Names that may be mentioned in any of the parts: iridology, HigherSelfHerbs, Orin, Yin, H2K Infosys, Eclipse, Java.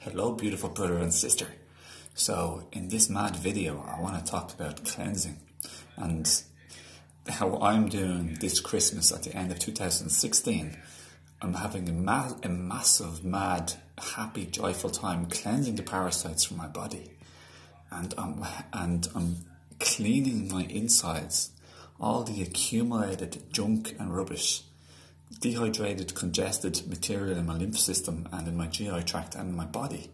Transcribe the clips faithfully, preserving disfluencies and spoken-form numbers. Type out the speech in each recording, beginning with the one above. Hello, beautiful brother and sister. So in this mad video, I want to talk about cleansing and how I'm doing this Christmas at the end of two thousand sixteen. I'm having a, ma a massive, mad, happy, joyful time cleansing the parasites from my body. And I'm, and I'm cleaning my insides, all the accumulated junk and rubbish, dehydrated, congested material in my lymph system and in my G I tract and in my body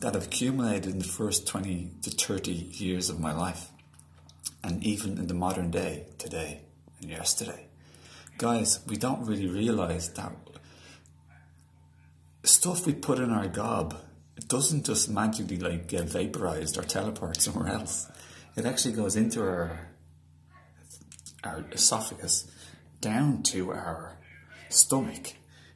that have accumulated in the first twenty to thirty years of my life, and even in the modern day, today and yesterday. Guys, we don't really realize that stuff we put in our gob, it doesn't just magically like get vaporized or teleport somewhere else. It actually goes into our, our esophagus, down to our stomach,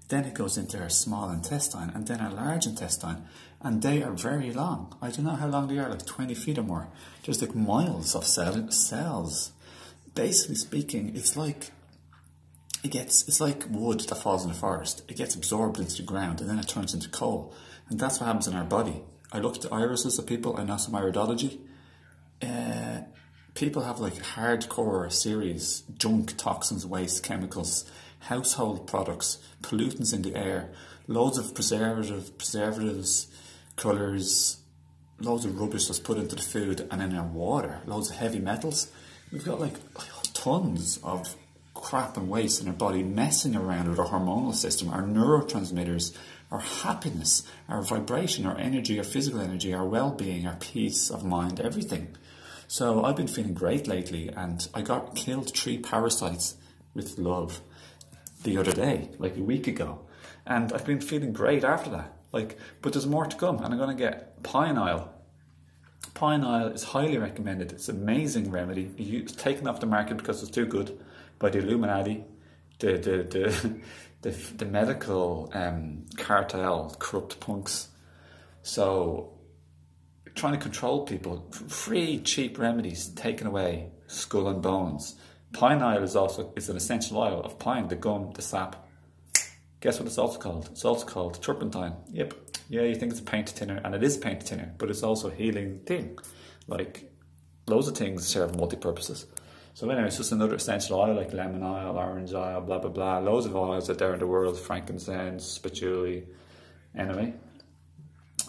then it goes into our small intestine and then our large intestine, and they are very long. I don't know how long they are, like twenty feet or more. There's like miles of cell cells. Basically speaking, it's like it gets it's like wood that falls in the forest. It gets absorbed into the ground and then it turns into coal. And that's what happens in our body. I look at the irises of people, I know some iridology. Uh, people have like hardcore series, junk, toxins, waste, chemicals, household products, pollutants in the air, loads of preservative, preservatives, colours, loads of rubbish that's put into the food and in our water, loads of heavy metals. We've got like tons of crap and waste in our body messing around with our hormonal system, our neurotransmitters, our happiness, our vibration, our energy, our physical energy, our well-being, our peace of mind, everything. So I've been feeling great lately, and I got killed three parasites with love the other day, like a week ago. And I've been feeling great after that. Like, but there's more to come, and I'm gonna get pine oil. Pine oil is highly recommended. It's an amazing remedy. It's taken off the market because it's too good by the Illuminati, the the the the, the medical um, cartel, corrupt punks. So trying to control people, free cheap remedies taken away, skull and bones. Pine oil is also is an essential oil of pine, the gum, the sap. Guess what it's also called? It's also called turpentine. Yep. Yeah, you think it's a paint thinner, and it is a paint thinner, but it's also a healing thing. Like, loads of things serve multi-purposes. So anyway, it's just another essential oil, like lemon oil, orange oil, blah, blah, blah. Loads of oils out there in the world, frankincense, patchouli. Anyway,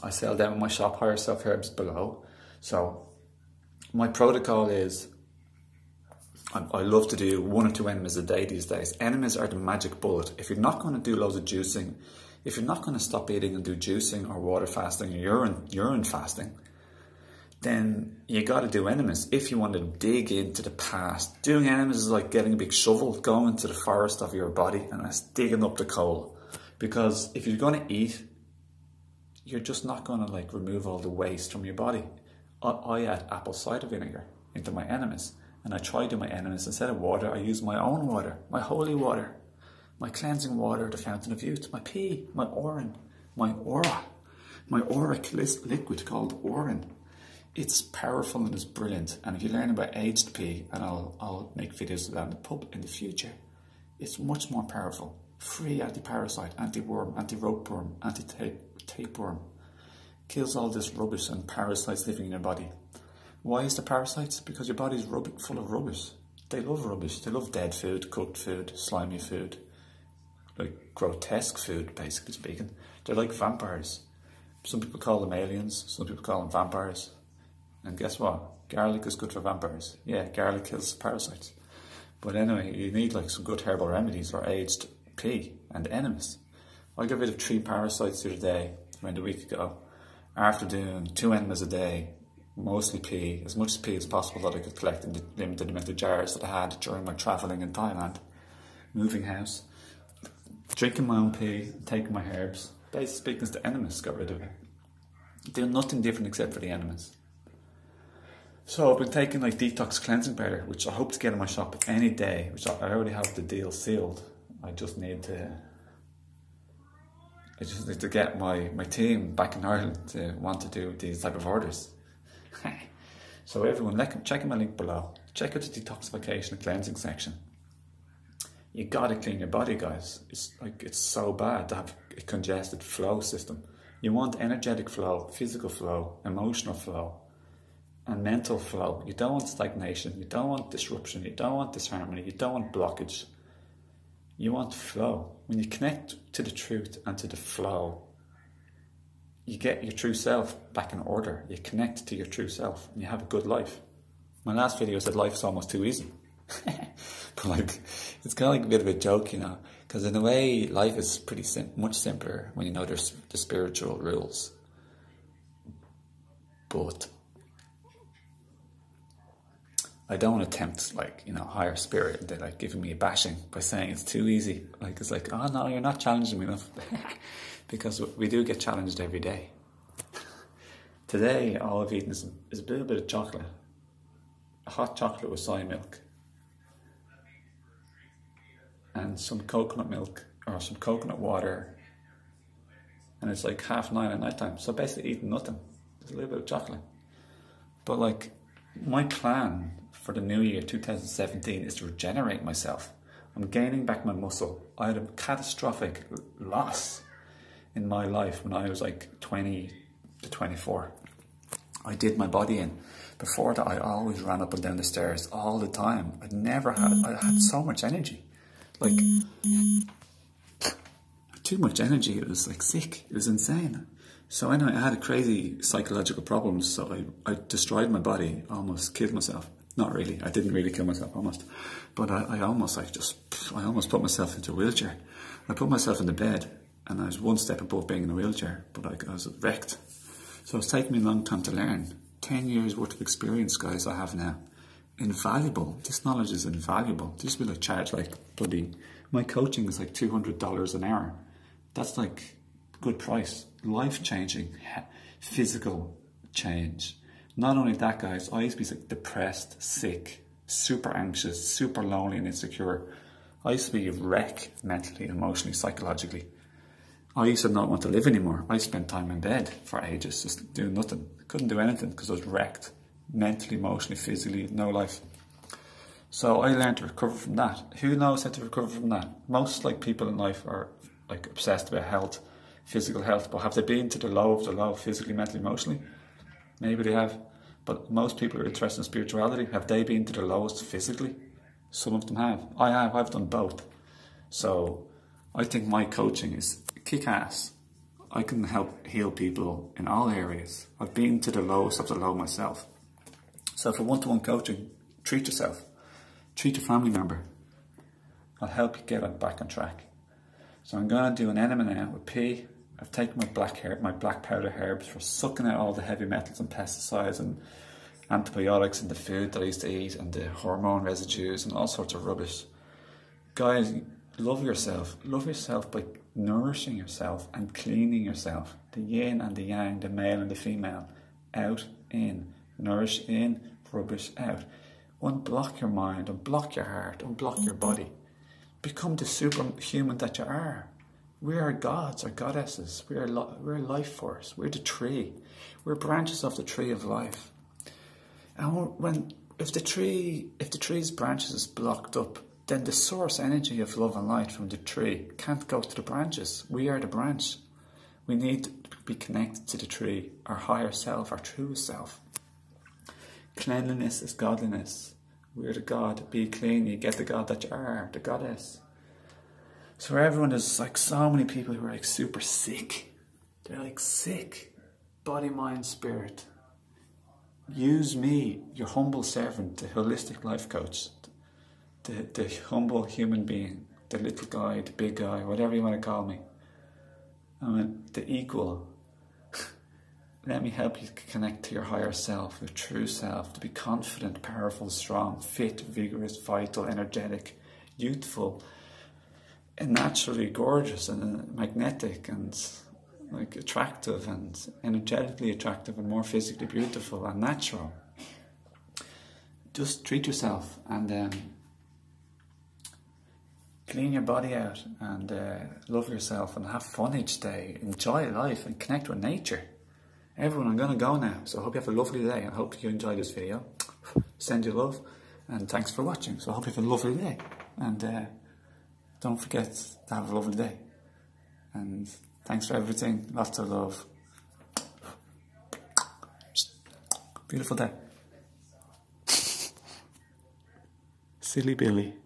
I sell them in my shop, Higher Self Herbs, below. So my protocol is, I love to do one or two enemas a day these days. Enemas are the magic bullet. If you're not going to do loads of juicing, if you're not going to stop eating and do juicing or water fasting or urine, urine fasting, then you got to do enemas if you want to dig into the past. Doing enemas is like getting a big shovel, going to the forest of your body and that's digging up the coal. Because if you're going to eat, you're just not going to like remove all the waste from your body. I, I add apple cider vinegar into my enemas, and I try to do my enemas. Instead of water, I use my own water, my holy water, my cleansing water, the fountain of youth, my pee, my orin, my aura, my auric liquid called orin. It's powerful and it's brilliant. And if you learn about aged pee, and I'll, I'll make videos of that in the pub in the future, it's much more powerful. Free anti-parasite, anti-worm, anti-ropeworm, anti-tape, tapeworm. Kills all this rubbish and parasites living in your body. Why is the parasites? Because your body's rub full of rubbish. They love rubbish. They love dead food, cooked food, slimy food, like grotesque food, basically speaking. They're like vampires. Some people call them aliens. Some people call them vampires. And guess what? Garlic is good for vampires. Yeah, garlic kills parasites. But anyway, you need like some good herbal remedies or aged pea and enemas. I got rid of three parasites the other day, around a week ago, after doing two enemas a day, mostly pea, as much pea as possible that I could collect in the limited amount of jars that I had during my travelling in Thailand, moving house, drinking my own pea, taking my herbs, basically speaking to enemas, got rid of it. Doing nothing different except for the enemas. So I've been taking like detox cleansing powder, which I hope to get in my shop any day, which I already have the deal sealed. I just need to... I just need to get my, my team back in Ireland to want to do these type of orders. So everyone, check out my link below. Check out the detoxification and cleansing section. You gotta clean your body, guys. It's like, it's so bad to have congested flow system. You want energetic flow, physical flow, emotional flow, and mental flow. You don't want stagnation, you don't want disruption, you don't want disharmony, you don't want blockage. You want flow. When you connect to the truth and to the flow, you get your true self back in order. You connect to your true self and you have a good life. My last video said life's almost too easy. But like, it's kind of like a bit of a joke, you know, because in a way life is pretty sim much simpler when you know there's the spiritual rules. But I don't attempt, like, you know, higher spirit. They're like giving me a bashing by saying it's too easy. Like, it's like, oh no, you're not challenging me enough. Because we do get challenged every day. Today, all I've eaten is, is a little bit of chocolate. A hot chocolate with soy milk. And some coconut milk, or some coconut water. And it's like half nine at night time. So basically eating nothing. Just a little bit of chocolate. But like, my plan for the new year two thousand seventeen is to regenerate myself. I'm gaining back my muscle. I had a catastrophic loss in my life when I was like twenty to twenty-four. I did my body in. Before that, I always ran up and down the stairs all the time. I'd never had, I had so much energy. Like, too much energy. It was like sick. It was insane. So anyway, I had a crazy psychological problem, so I, I destroyed my body, almost killed myself. Not really, I didn't really kill myself, almost. But I, I almost, I just, I almost put myself into a wheelchair. I put myself in the bed, and I was one step above being in a wheelchair, but I, I was wrecked. So it's taken me a long time to learn. Ten years worth of experience, guys, I have now. Invaluable, this knowledge is invaluable. This will I charge, like, bloody, my coaching is like two hundred dollars an hour. That's like, good price. Life-changing, physical change. Not only that, guys, I used to be like, depressed, sick, super anxious, super lonely and insecure. I used to be a wreck mentally, emotionally, psychologically. I used to not want to live anymore. I spent time in bed for ages, just doing nothing. Couldn't do anything because I was wrecked. Mentally, emotionally, physically, no life. So I learned to recover from that. Who knows how to recover from that? Most like people in life are like obsessed about health, physical health, but have they been to the low of the low, physically, mentally, emotionally? Maybe they have, but most people are interested in spirituality. Have they been to the lowest physically? Some of them have. I have, I've done both. So I think my coaching is kick-ass. I can help heal people in all areas. I've been to the lowest of the low myself. So for one-to-one coaching, treat yourself. Treat your family member. I'll help you get back on track. So I'm going to do an enema now with pea. I've taken my black herb, my black powder herbs for sucking out all the heavy metals and pesticides and antibiotics and the food that I used to eat and the hormone residues and all sorts of rubbish. Guys, love yourself. Love yourself by nourishing yourself and cleaning yourself. The yin and the yang, the male and the female. Out, in. Nourish in, rubbish out. Unblock your mind, unblock your heart, unblock your body. Become the superhuman that you are. We are gods or goddesses. We are, we are life force. We're the tree. We're branches of the tree of life. And when if the tree if the tree's branches is blocked up, then the source energy of love and light from the tree can't go to the branches. We are the branch. We need to be connected to the tree, our higher self, our true self. Cleanliness is godliness. We're the God, be clean, you get the God that you are, the goddess. So everyone is like so many people who are like super sick. They're like sick, body, mind, spirit. Use me, your humble servant, the holistic life coach, the, the humble human being, the little guy, the big guy, whatever you want to call me. I mean, the equal. Let me help you connect to your higher self, your true self, to be confident, powerful, strong, fit, vigorous, vital, energetic, youthful, and naturally gorgeous and magnetic and like attractive and energetically attractive and more physically beautiful and natural. Just treat yourself and um, clean your body out and uh, love yourself and have fun each day. Enjoy life and connect with nature. Everyone, I'm going to go now, so I hope you have a lovely day and I hope you enjoy this video. Send you love and thanks for watching. So I hope you have a lovely day and uh, don't forget to have a lovely day. And and thanks for everything. Lots of love. Beautiful day. Silly Billy.